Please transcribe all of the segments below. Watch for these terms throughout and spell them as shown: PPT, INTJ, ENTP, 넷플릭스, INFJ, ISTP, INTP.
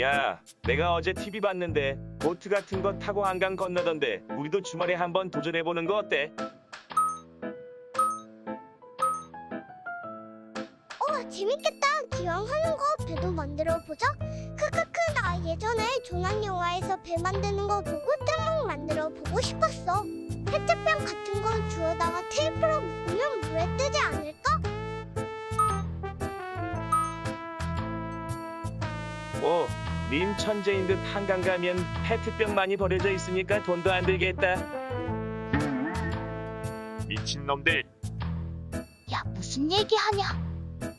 야, 내가 어제 TV 봤는데 보트 같은 거 타고 한강 건너던데 우리도 주말에 한번 도전해보는 거 어때? 재밌겠다. 기왕 하는 거 배도 만들어 보자. 크크크, 나 예전에 조난 영화에서 배 만드는 거 보고 짱망 만들어 보고 싶었어. 페트병 같은 거 주워다가 테이프로 묶으면 물에 뜨지 않을까? 오, 님 천재인 듯. 한강 가면 페트병 많이 버려져 있으니까 돈도 안 들겠다. 미친놈들. 야, 무슨 얘기하냐?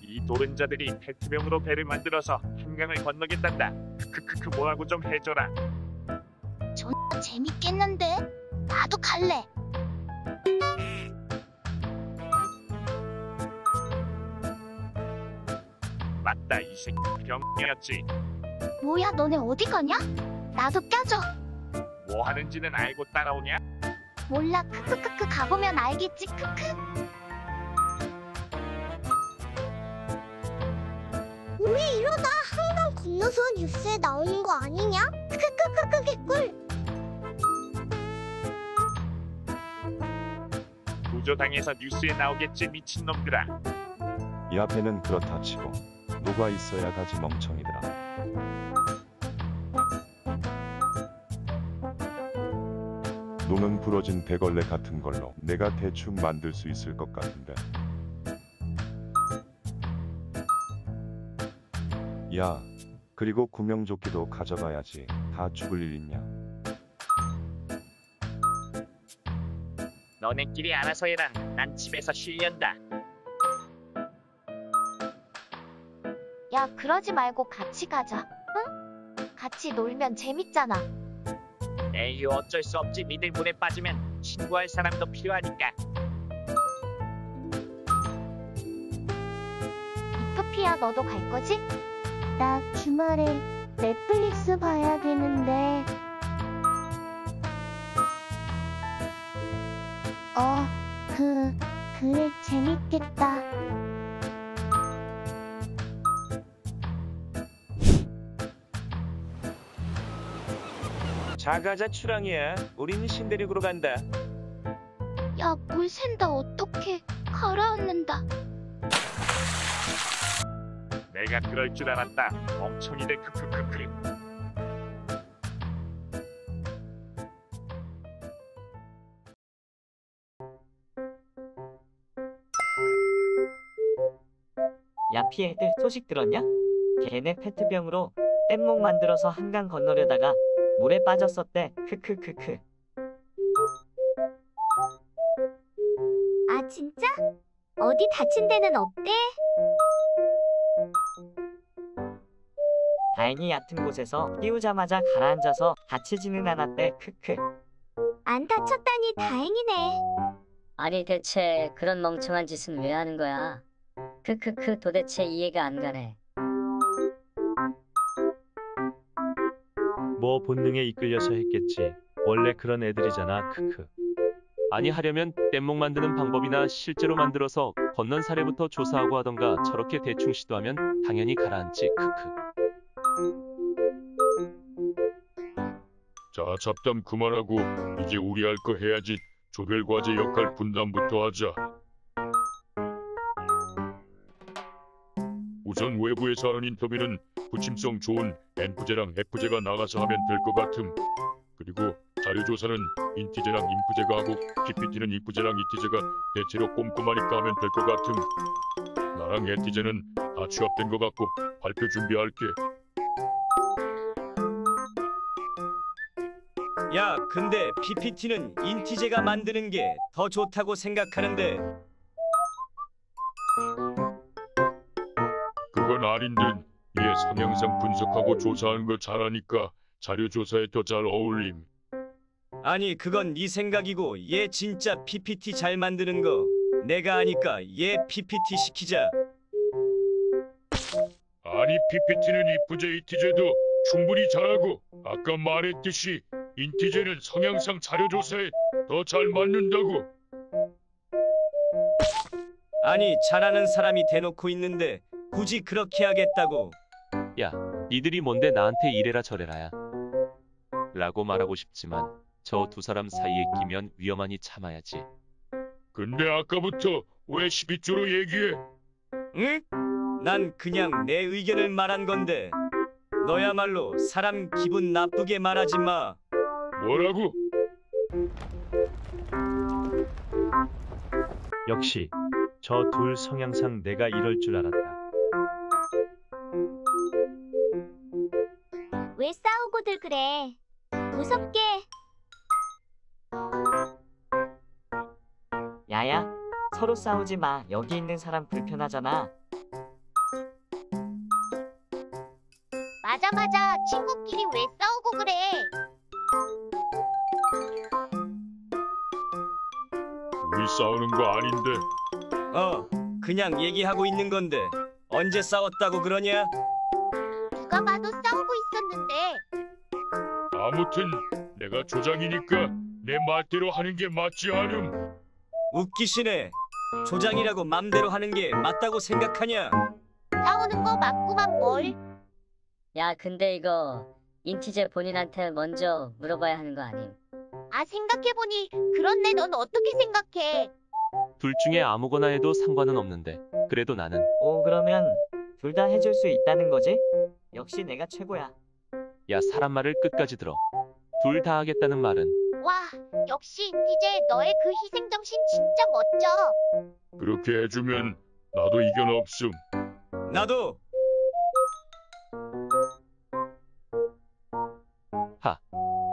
이 노른자들이 페트병으로 배를 만들어서 한강을 건너겠단다. 크크크, 뭐하고 좀 해줘라. 존나 재밌겠는데? 나도 갈래. 맞다, 이 새끼 병이었지. 뭐야, 너네 어디 가냐? 나도 껴줘. 뭐 하는지는 알고 따라오냐? 몰라, 크크크크, 가보면 알겠지, 크크. 우리 이러다 한강 건너서 뉴스에 나오는 거 아니냐? 크크크크, 개꿀! 구조당해서 뉴스에 나오겠지, 미친놈들아. 이 앞에는 그렇다 치고 누가 있어야 가지, 멍청이들아. 눈은 부러진 대걸레 같은 걸로 내가 대충 만들 수 있을 것 같은데. 야, 그리고 구명조끼도 가져가야지. 다 죽을 일 있냐? 너네끼리 알아서 해라. 난 집에서 쉴련다. 야, 그러지 말고 같이 가자. 응? 같이 놀면 재밌잖아. 에휴, 어쩔 수 없지. 니들 물에 빠지면 친구할 사람도 필요하니까. 이프피야, 너도 갈 거지? 나 주말에 넷플릭스 봐야 되는데. 그래, 재밌겠다. 자, 가자, 추랑이야. 우린 신대륙으로 간다. 야, 물 샌다. 어떡해. 가라앉는다. 내가 그럴 줄 알았다. 멍청이들, 크크크크. 야, 피해들 소식 들었냐? 걔네 페트병으로 뗏목 만들어서 한강 건너려다가 물에 빠졌었대. 크크크크. 아, 진짜? 어디 다친 데는 없대? 다행히 얕은 곳에서 띄우자마자 가라앉아서 다치지는 않았대. 크크. 안 다쳤다니 다행이네. 아니, 대체 그런 멍청한 짓은 왜 하는 거야? 크크크, 도대체 이해가 안 가네. 뭐 본능에 이끌려서 했겠지. 원래 그런 애들이잖아. 크크. 아니, 하려면 뗏목 만드는 방법이나 실제로 만들어서 건넌 사례부터 조사하고 하던가. 저렇게 대충 시도하면 당연히 가라앉지. 크크. 자, 잡담 그만하고 이제 우리 할 거 해야지. 조별과제 역할 분담부터 하자. 우선 외부에서 하는 인터뷰는 부침성 좋은 NFJ랑 FJ가 나가서 하면 될 것 같음. 그리고 자료조사는 INTJ랑 INFJ가 하고, PPT는 INFJ랑 ENTJ가 대체로 꼼꼼하니까 하면 될 것 같음. 나랑 ENTJ는 다 취합된 것 같고 발표 준비할게. 야, 근데 PPT는 INTJ가 만드는 게 더 좋다고 생각하는데. 그건 아닌 듯. 얘 성향상 분석하고 조사하는 거 잘하니까 자료 조사에 더 잘 어울림. 아니, 그건 네 생각이고 얘 진짜 PPT 잘 만드는 거 내가 아니까 얘 PPT 시키자. 아니, PPT는 INFJ, ENTJ도 충분히 잘하고 아까 말했듯이 INTJ는 성향상 자료조사에 더 잘 맞는다고. 아니, 잘하는 사람이 대놓고 있는데 굳이 그렇게 하겠다고. 야, 니들이 뭔데 나한테 이래라 저래라야 라고 말하고 싶지만 저 두 사람 사이에 끼면 위험하니 참아야지. 근데 아까부터 왜 12조로 얘기해? 응? 난 그냥 내 의견을 말한 건데 너야말로 사람 기분 나쁘게 말하지 마. 뭐라고? 역시 저 둘 성향상 내가 이럴 줄 알았다. 왜 싸우고들 그래? 무섭게. 야야, 서로 싸우지 마. 여기 있는 사람 불편하잖아. 맞아 맞아, 친구끼리 왜 싸우고 그래? 우리 싸우는 거 아닌데. 그냥 얘기하고 있는 건데 언제 싸웠다고 그러냐? 누가 봐도 싸우고 있었는데. 아무튼 내가 조장이니까 내 말대로 하는 게 맞지 않음. 웃기시네. 조장이라고 맘대로 하는 게 맞다고 생각하냐? 싸우는 거 맞구만 뭘. 야 근데 이거 인티제 본인한테 먼저 물어봐야 하는 거 아님? 아 생각해보니 그렇네. 넌 어떻게 생각해? 둘 중에 아무거나 해도 상관은 없는데 그래도 나는 그러면 둘 다 해줄 수 있다는 거지? 역시 내가 최고야. 야 사람 말을 끝까지 들어. 둘 다 하겠다는 말은 와 역시 인티제 너의 그 희생정신 진짜 멋져. 그렇게 해주면 나도 이견 없음. 나도.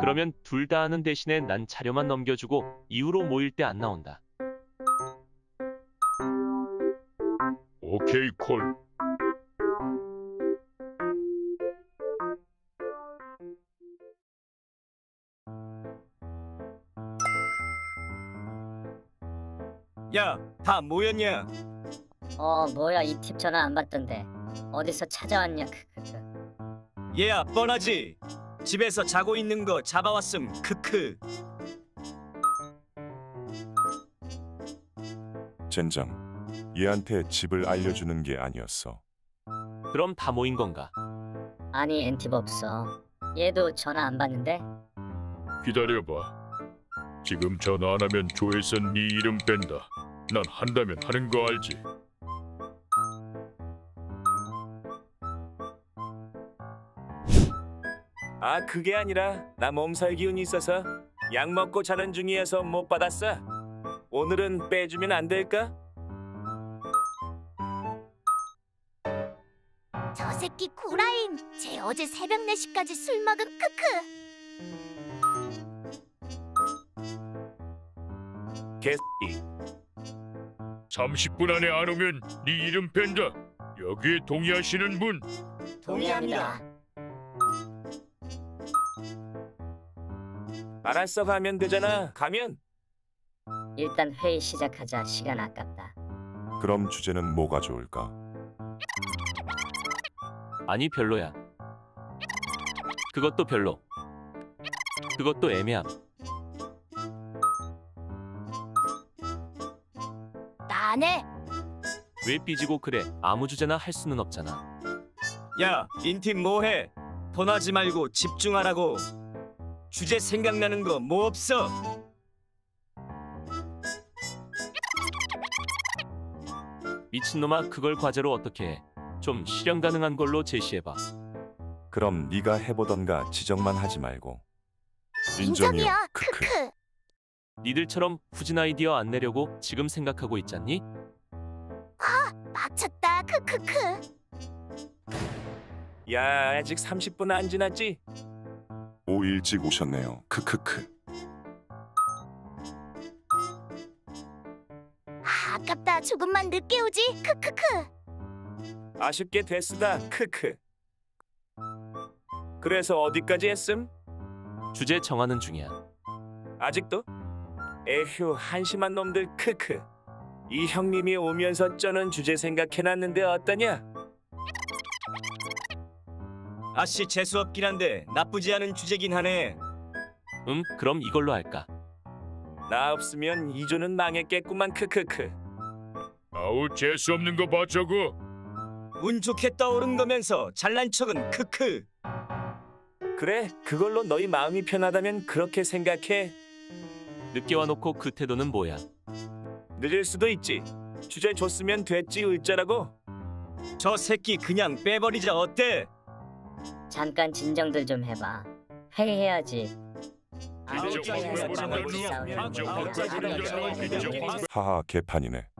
그러면 둘 다 하는 대신에 난 자료만 넘겨주고 이후로 모일 때 안 나온다. 오케이 콜. 야, 다 모였냐? 뭐야 이 팁 전화 안 받던데. 어디서 찾아왔냐? 얘야 뻔하지. 집에서 자고 있는 거 잡아왔음. 크크. 젠장. 얘한테 집을 알려주는 게 아니었어. 그럼 다 모인 건가? 아니 엔티브 없어. 얘도 전화 안 받는데? 기다려봐. 지금 전화 안 하면 조회선 네 이름 뺀다. 난 한다면 하는 거 알지? 아 그게 아니라 나 몸살 기운이 있어서 약 먹고 자는 중이어서 못 받았어. 오늘은 빼주면 안 될까? 저 새끼 고라임. 쟤 어제 새벽 4시까지 술 먹은 크크. 개새끼. 30분 안에 안 오면 네 이름 뺀다. 여기에 동의하시는 분? 동의합니다. 알았어 가면 되잖아. 가면. 일단 회의 시작하자. 시간 아깝다. 그럼 주제는 뭐가 좋을까? 아니 별로야. 그것도 별로. 그것도 애매함. 나 안 해. 왜 삐지고 그래? 아무 주제나 할 수는 없잖아. 야 인팀 뭐해? 뻔하지 말고 집중하라고. 주제 생각나는 거 뭐 없어? 미친놈아 그걸 과제로 어떻게 해? 좀 실현 가능한 걸로 제시해봐. 그럼 네가 해보던가. 지적만 하지 말고. 인정이요 크크. 니들처럼 후진 아이디어 안 내려고 지금 생각하고 있잖니? 아 맞췄다 크크크. 야 아직 30분 안 지났지? 오 일찍 오셨네요. 크크크. 아, 아깝다. 조금만 늦게 오지. 크크크. 아쉽게 됐으다. 크크. 그래서 어디까지 했음? 주제 정하는 중이야. 아직도? 에휴 한심한 놈들. 크크. 이 형님이 오면서 쩌는 주제 생각해놨는데 어떠냐? 아씨 재수없긴 한데 나쁘지 않은 주제긴 하네. 그럼 이걸로 할까? 나 없으면 2조는 망했겠구만 크크크. 아우 재수없는 거 봐 저거. 운 좋게 떠오른 거면서 잘난 척은 크크. 그래, 그걸로 너희 마음이 편하다면 그렇게 생각해. 늦게 와놓고 그 태도는 뭐야? 늦을 수도 있지. 주제 줬으면 됐지 울자라고. 저 새끼 그냥 빼버리자 어때? 잠깐 진정들 좀 해봐. 회의해야지. 하하 개판이네.